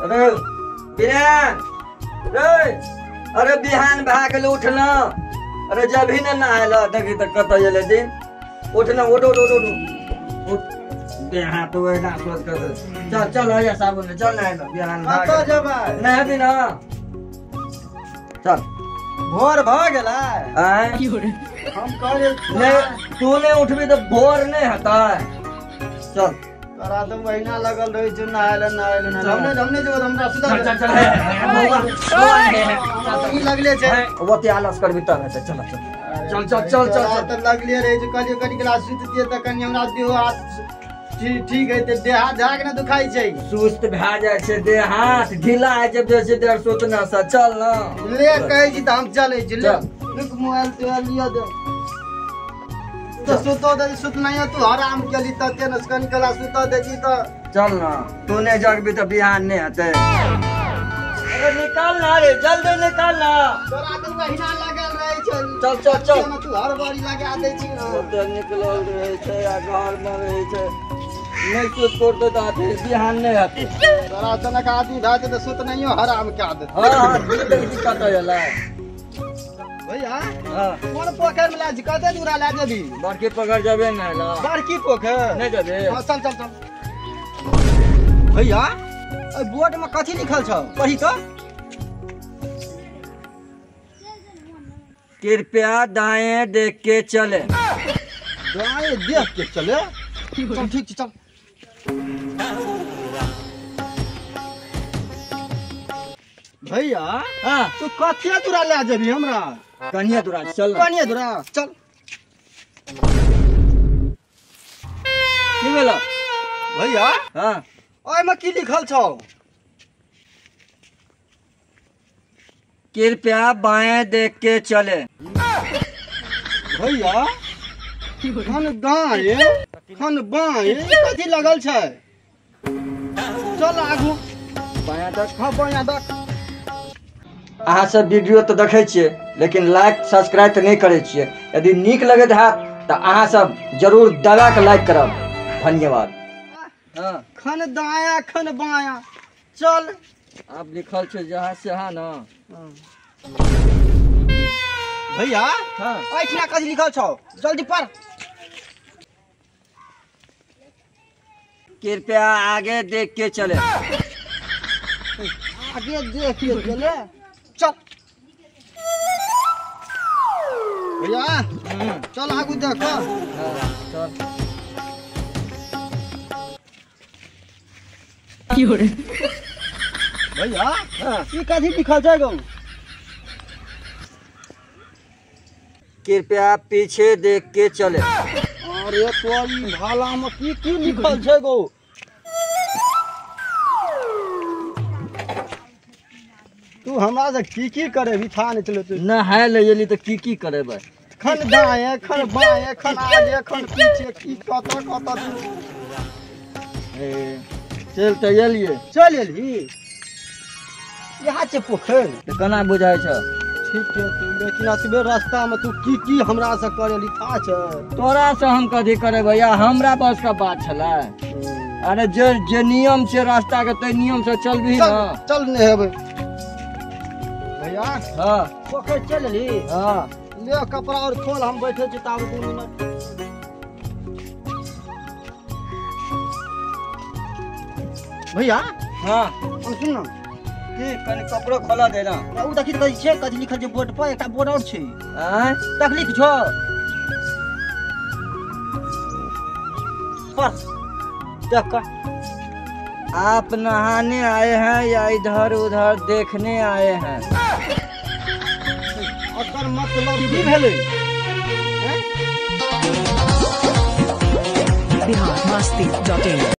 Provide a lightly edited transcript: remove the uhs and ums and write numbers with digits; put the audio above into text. रो बिहान रोज अरे बिहान भाग उठल अरे जभी न नहायल देखी तो कत जल दिन उठल उठ उठ उठ उठ बिहान तो वही ना सोच कर चल चल हो या साबुन चल नहायल बिहान भाग कत जब नहा भी ना चल भोर भ गेला आई हम कह ने तू ने उठबी तो भोर नहीं हता चल करा तुम महीना लगल रही जो नहायल हमने हमने जो हमरा सीधा चल चल है लगले छे ओते आलस करबी त न चल चल चल चल चल त लगले रे जो करियो कनि क्लास सुत दिए त कनि हमरा देह हाथ ठीक है ते देह हाथ झाक न दुखाई छै सुस्त भा जाय छै देह हाथ ढीला है जब जैसे देर सोतना सा चल ना ले कहै छी त हम चलै छी ले एक मोबाइल तो लिया दे तो सुतो दे सुत नहीं तू आराम के लिए त तेन स्कन कला सुतो दे जी त चल ना तूने जगबी त बिहान नहीं हते अरे निकाल ना रे जल्दी निकाल ना तोरा त महीना लागल रहे छ चल चल चल तू हर बारी लगा दे छी ना तो निकलल रहे छै आ घर में रहे छै नहीं सुत तोड़ दे त बिहान नहीं हते तोरा सनक आदमी धा के त सुत नहीं हराम के आदत हां बिल्कुल दिक्कत होला भैया कौन पोखर में लाज कते दूरा ला जेबी बड़की पोखर जाबे ना ला बड़की पोखर नहीं जाबे हां चल चल चल भैया ए बोर्ड में कथि लिखल छ पढ़ी तो कृपया दाएं देख के चले दाएं देख के चले चल ठीक चल भैया हां तू कथिया दूरा ला जेबी हमरा कनिया दूरा चल कनिया दूरा चल की भेला भैया हां ओय में की लिखल छ कृपया बाएं देख के चले भैया खन दाएं खन बाएं कथि लगल छै चल आगू बाएं देख ख बाएं देख अहा सब वीडियो तो देखे छे लेकिन लाइक सब्सक्राइब तो नहीं करे छे यदि नीक लगे है तो अहा सब जरूर दगा के लाइक करब धन्यवाद हां खन दाया खन बाया चल आप लिखल छे जहां से हां ना भैया हां ओठना कथि लिखल छौ जल्दी पढ़ कृपया आगे देख के चले आगे देख के चले चल भैया चल आगू देख चल की हो रे भैया ई कथि लिखल छै गौ कृपया पीछे देख के चले अरे तोरी भाला में की की लिखल छै गौ तू हमरा से की करे भी था नहीं चले तू न है ले येली तो की करे भाई खन दाएं खन बाएं खन आगे खन पीछे की कता कता तू ए चल त येलिए चल येली यहां से पोखर त कना बुझाय छ ठीक है तू लेकिन असबे रास्ता में तू की हमरा से करेली था छ तोरा से हम कदी करे भैया हमरा बस का बात छला अरे जे नियम से रास्ता के ते नियम से चलबी ना चल ने हेबे भैया हां पोखर चल ली हां ले कपड़ा और खोल हम बैठे छी ताब 2 मिनट भैया हां सुन ना के कने कपड़ा खोला दे ना उ देखि कहि छै कथि लिखल छै बोर्ड पर एकटा बोर्ड और छै हैं तकलीफ छ बस देख आप नहाने आए हैं या इधर उधर देखने आए हैं अगर मतलब की भेलै biharmasti.in